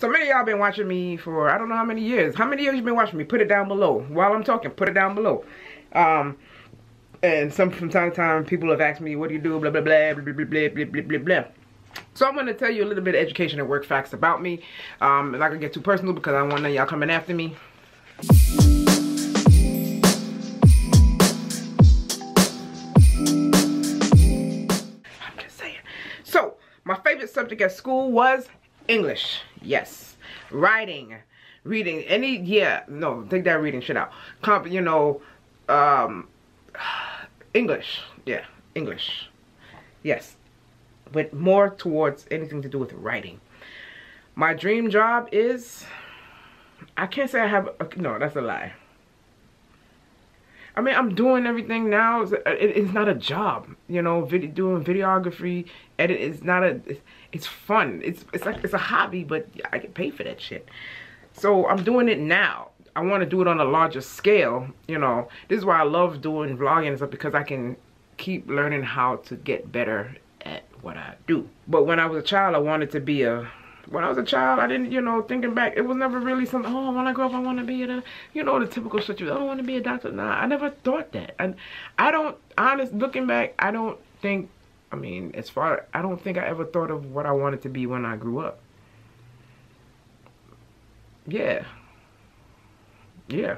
So many of y'all been watching me for I don't know how many years. How many of you been watching me? Put it down below. While I'm talking, put it down below. And from time to time, people have asked me, what do you do, blah, blah, blah, blah, blah, blah, blah, blah, blah, blah. So I'm going to tell you a little bit of education and work facts about me. I'm not going to get too personal because I don't want none of y'all coming after me. I'm just saying. So, my favorite subject at school was English. Yes. Writing. Reading. Take that reading shit out. English. Yeah. English. Yes. But more towards anything to do with writing. My dream job is... I can't say I have... No, that's a lie. I mean, I'm doing everything now. It's not a job. You know, doing videography, edit is not a... It's fun. It's like it's a hobby, but I get paid for that shit. So I'm doing it now. I want to do it on a larger scale. You know, this is why I love doing vlogging and stuff, because I can keep learning how to get better at what I do. But when I was a child, I wanted to be a... When I was a child, I didn't, you know, thinking back, it was never really something, oh, when I grow up, I want to be a, you know, the typical shit, I don't want to be a doctor. Nah, I never thought that. And I don't, looking back, I don't think, I don't think I ever thought of what I wanted to be when I grew up. Yeah. Yeah.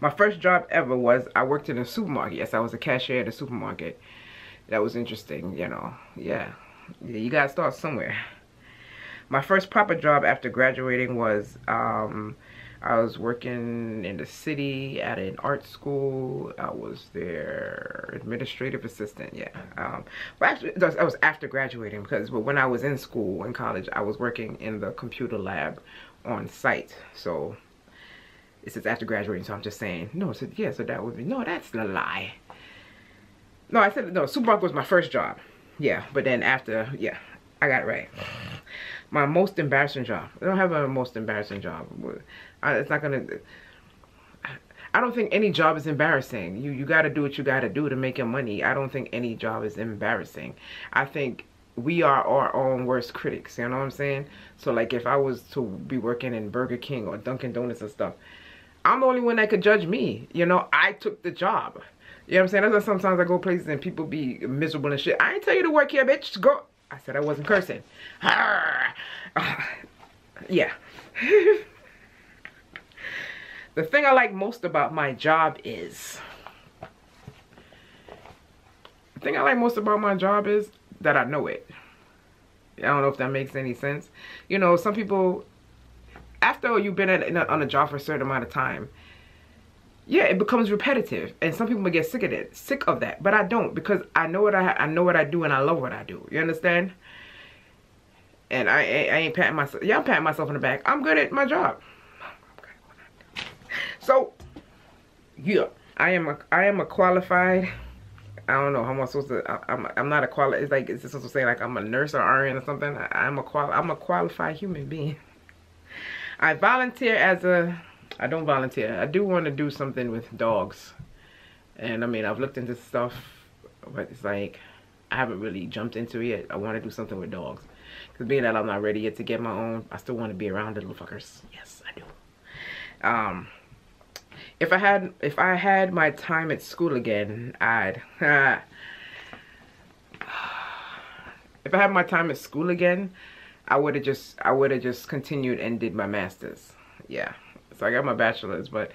My first job ever was, I worked in a supermarket. Yes, I was a cashier at a supermarket. That was interesting, you know. Yeah. Yeah, you gotta start somewhere. My first proper job after graduating was, I was working in the city at an art school. I was their administrative assistant, yeah. But actually, that was after graduating, because when I was in school, in college, I was working in the computer lab on site. So, it says after graduating, so I'm just saying, no, so, yeah, so that would be, no, that's a lie. No, I said, no, supermarket was my first job. Yeah, but then after, yeah, I got it right. My most embarrassing job. I don't have a most embarrassing job. It's not gonna... I don't think any job is embarrassing. You gotta do what you gotta do to make your money. I don't think any job is embarrassing. I think we are our own worst critics. You know what I'm saying? So like if I was to be working in Burger King or Dunkin' Donuts and stuff, I'm the only one that could judge me. You know, I took the job. You know what I'm saying? That's why sometimes I go places and people be miserable and shit. I ain't tell you to work here, bitch. Go... I said I wasn't cursing. Yeah. The thing I like most about my job is... The thing I like most about my job is that I know it. I don't know if that makes any sense. You know, some people... After you've been on a job for a certain amount of time... Yeah, it becomes repetitive, and some people may get sick of that. But I don't, because I know what I know what I do, and I love what I do. You understand? And I ain't patting myself. Yeah, I'm patting myself on the back. I'm good at my job. So, yeah, I am a qualified. I don't know how am I supposed to. I'm not a qualified. It's like it's supposed to say like I'm a nurse or RN or something. I'm a qualified human being. I volunteer as a. I don't volunteer. I do want to do something with dogs. And I mean, I've looked into stuff, but it's like, I haven't really jumped into it yet. I want to do something with dogs. Because being that I'm not ready yet to get my own, I still want to be around the little fuckers. Yes, I do. If I had my time at school again, I'd... If I had my time at school again, I would have just continued and did my master's. Yeah. So I got my bachelor's, but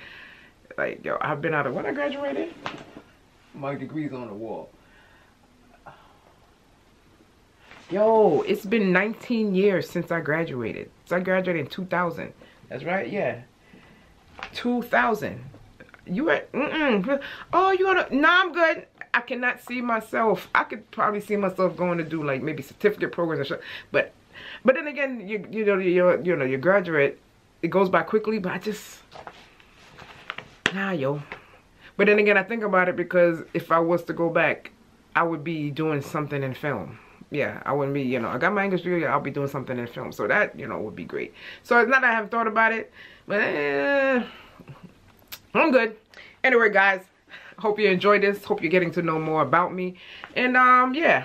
like, yo, I've been out of, when I graduated, my degree's on the wall. Yo, it's been 19 years since I graduated. So I graduated in 2000. That's right, yeah. 2000. You at, Oh, you wanna, no, I'm good. I cannot see myself. I could probably see myself going to do like maybe certificate programs and shit. But then again, you know, you graduate. It goes by quickly, but I just, nah, yo. But then again, I think about it because if I was to go back, I would be doing something in film. Yeah, I wouldn't be, you know, I got my English degree, I'll be doing something in film. So that, you know, would be great. So it's not that I haven't thought about it, but I'm good. Anyway, guys, hope you enjoyed this. Hope you're getting to know more about me. And yeah.